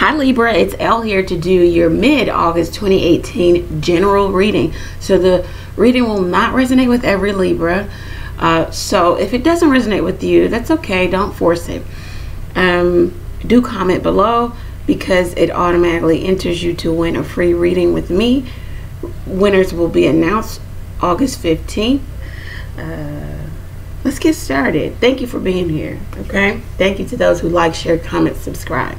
Hi Libra, it's Elle here to do your mid-August 2018 general reading. So the reading will not resonate with every Libra. So if it doesn't resonate with you, that's okay. Don't force it. Do comment below because it automatically enters you to win a free reading with me. Winners will be announced August 15th. Let's get started. Thank you for being here. Okay. Thank you to those who like, share, comment, subscribe.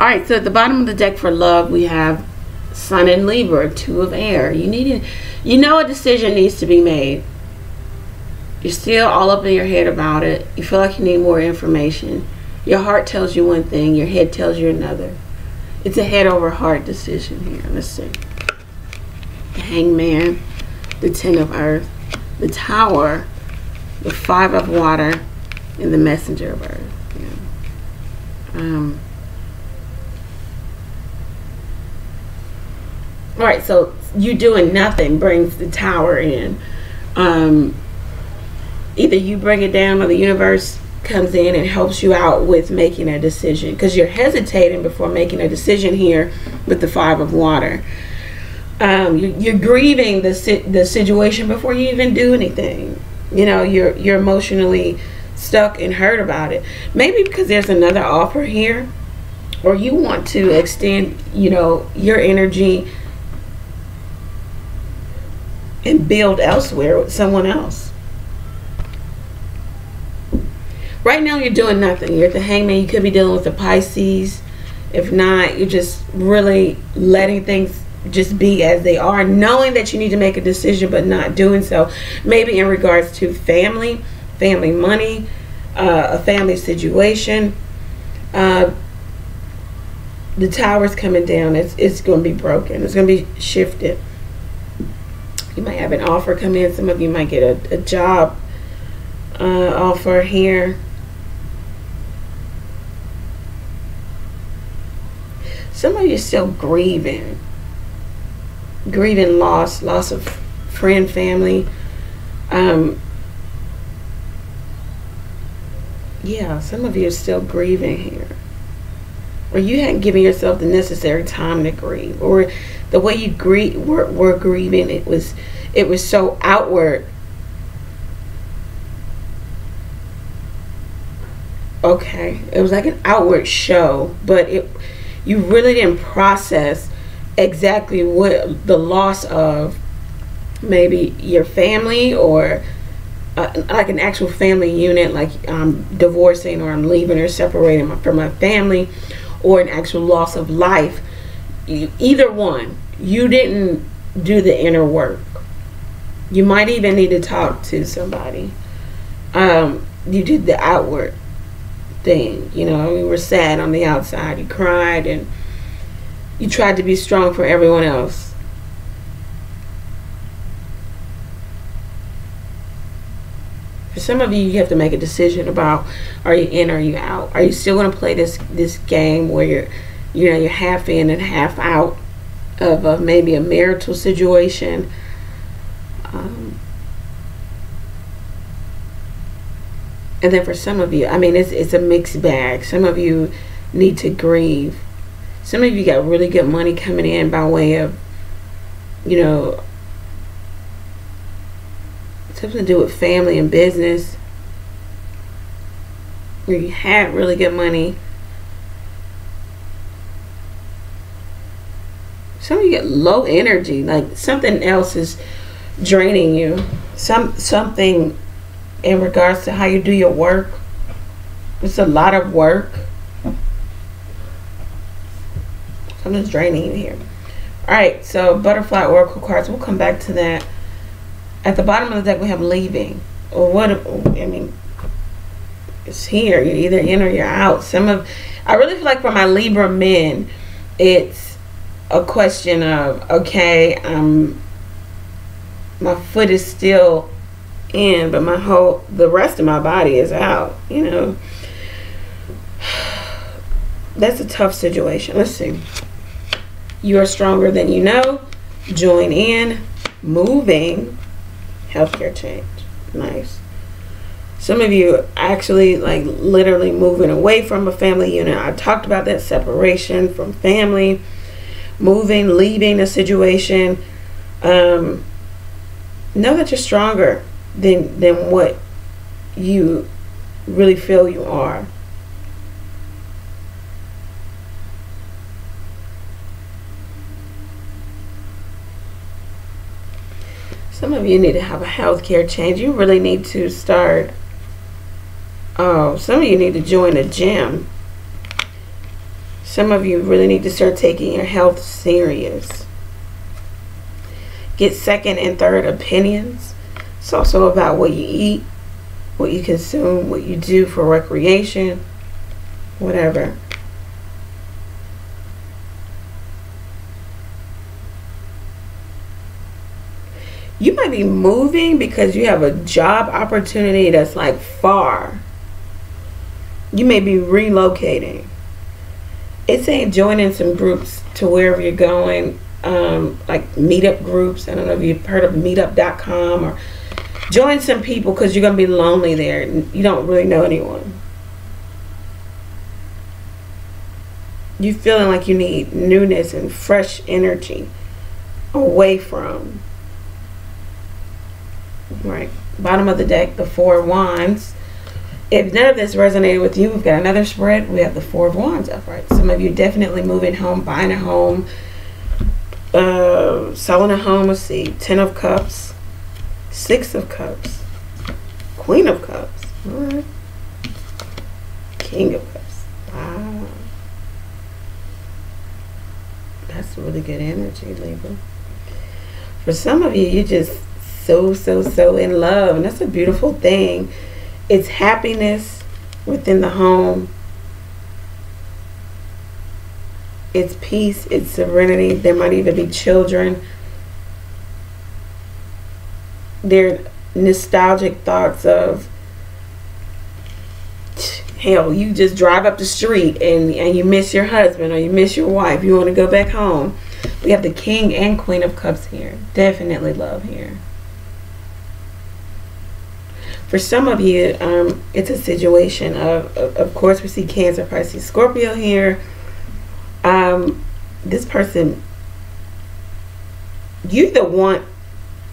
All right, so at the bottom of the deck for love, we have Sun in Libra, Two of Air. You know a decision needs to be made. You're still all up in your head about it. You feel like you need more information. Your heart tells you one thing, your head tells you another. It's a head over heart decision here. Let's see. The Hangman, the Ten of Earth, the Tower, the Five of Water, and the Messenger of Earth. Yeah. All right, so you doing nothing brings the Tower in. Either you bring it down or the universe comes in and helps you out with making a decision, because you're hesitating before making a decision here with the Five of Water. You're grieving the situation before you even do anything. You know, you're emotionally stuck and hurt about it. Maybe because there's another offer here, or you want to extend, you know, your energy and build elsewhere with someone else. Right now you're doing nothing. You're at the Hangman. You could be dealing with the Pisces. If not, you're just really letting things just be as they are, knowing that you need to make a decision but not doing so. Maybe in regards to family money, a family situation. The Tower's coming down. It's going to be broken. It's going to be shifted. You might have an offer come in. Some of you might get a job offer here. Some of you are still grieving. Grieving loss of friend, family. Yeah, some of you are still grieving here. Or you hadn't given yourself the necessary time to grieve, or the way you were grieving, it was so outward. Okay, it was like an outward show, but you really didn't process exactly what the loss of maybe your family, or like an actual family unit, like I'm divorcing, or I'm leaving or separating from my family, or an actual loss of life. Either one, you didn't do the inner work. You might even need to talk to somebody. You did the outward thing. You know, you were sad on the outside, you cried, and you tried to be strong for everyone else. For some of you, you have to make a decision about, are you in or are you out? Are you still going to play this game where you're half in and half out of maybe a marital situation? And then for some of you, I mean, it's a mixed bag. Some of you need to grieve. Some of you got really good money coming in by way of, you know, something to do with family and business. You had really good money. Some of you get low energy, like something else is draining you. Something in regards to how you do your work. It's a lot of work. Something's draining you here. All right, so butterfly oracle cards. We'll come back to that. At the bottom of the deck, we have leaving. Or what? I mean, it's here. You're either in or you're out. I really feel like for my Libra men, it's a question of, okay, my foot is still in, but the rest of my body is out. You know, that's a tough situation. Let's see. You are stronger than you know. Join in. Moving. Healthcare change. Nice. Some of you actually like literally moving away from a family unit. I talked about that separation from family, moving, leaving a situation. Know that you're stronger than what you really feel you are. Some of you need to have a healthcare change. You really need to start. Oh, some of you need to join a gym. Some of you really need to start taking your health serious. Get second and third opinions. It's also about what you eat, what you consume, what you do for recreation, whatever. You might be moving because you have a job opportunity that's like far. You may be relocating. It's saying joining some groups to wherever you're going, like meetup groups. I don't know if you've heard of meetup.com, or join some people because you're going to be lonely there and you don't really know anyone. You're feeling like you need newness and fresh energy away from. Right, bottom of the deck, the Four of Wands. If none of this resonated with you, we've got another spread. We have the Four of Wands upright. Some of you definitely moving home, buying a home, selling a home. Let's see, Ten of Cups, Six of Cups, Queen of Cups, right. King of Cups. Wow, that's really good energy, Libra. For some of you, you just so in love, and that's a beautiful thing. It's happiness within the home, it's peace, it's serenity. There might even be children. There are nostalgic thoughts of, hell, you just drive up the street and you miss your husband or you miss your wife, you want to go back home. We have the King and Queen of Cups here. Definitely love here. For some of you, it's a situation of course, we see Cancer, Pisces, Scorpio here. This person, you either want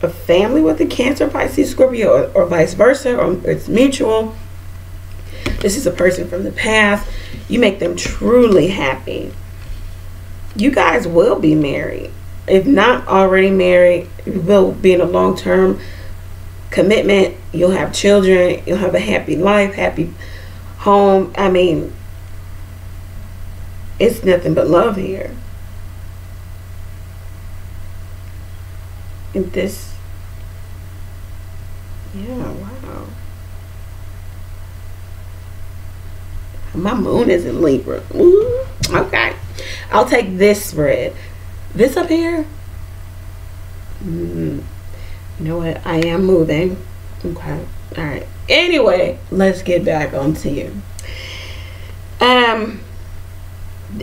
a family with a Cancer, Pisces, Scorpio, or vice versa, or it's mutual. This is a person from the past. You make them truly happy. You guys will be married. If not already married, you will be in a long-term commitment. You'll have children, you'll have a happy life, happy home. I mean, it's nothing but love here. And this, yeah, wow. My moon is in Libra. Ooh, okay, I'll take this spread. This up here, you know what, I am moving. Okay, all right, anyway, let's get back onto you.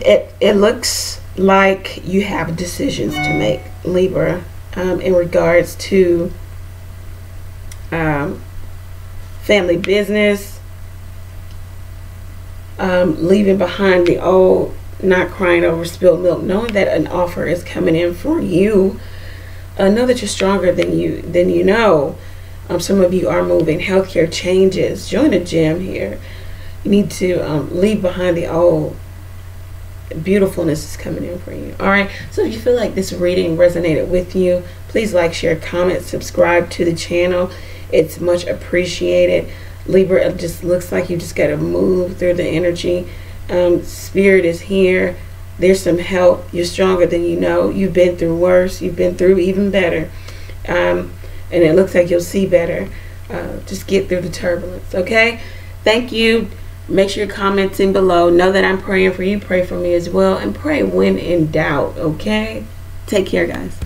It looks like you have decisions to make, Libra, in regards to family business, leaving behind the old, not crying over spilled milk, knowing that an offer is coming in for you. Know that you're stronger than you know. Some of you are moving. Healthcare changes. Join a gym here. You need to leave behind the old. Beautifulness is coming in for you. All right. So if you feel like this reading resonated with you, please like, share, comment, subscribe to the channel. It's much appreciated. Libra, it just looks like you just got to move through the energy. Spirit is here. There's some help. You're stronger than you know. You've been through worse. You've been through even better. And it looks like you'll see better. Just get through the turbulence, okay? Thank you. Make sure you're commenting below. Know that I'm praying for you. Pray for me as well. And pray when in doubt, okay? Take care, guys.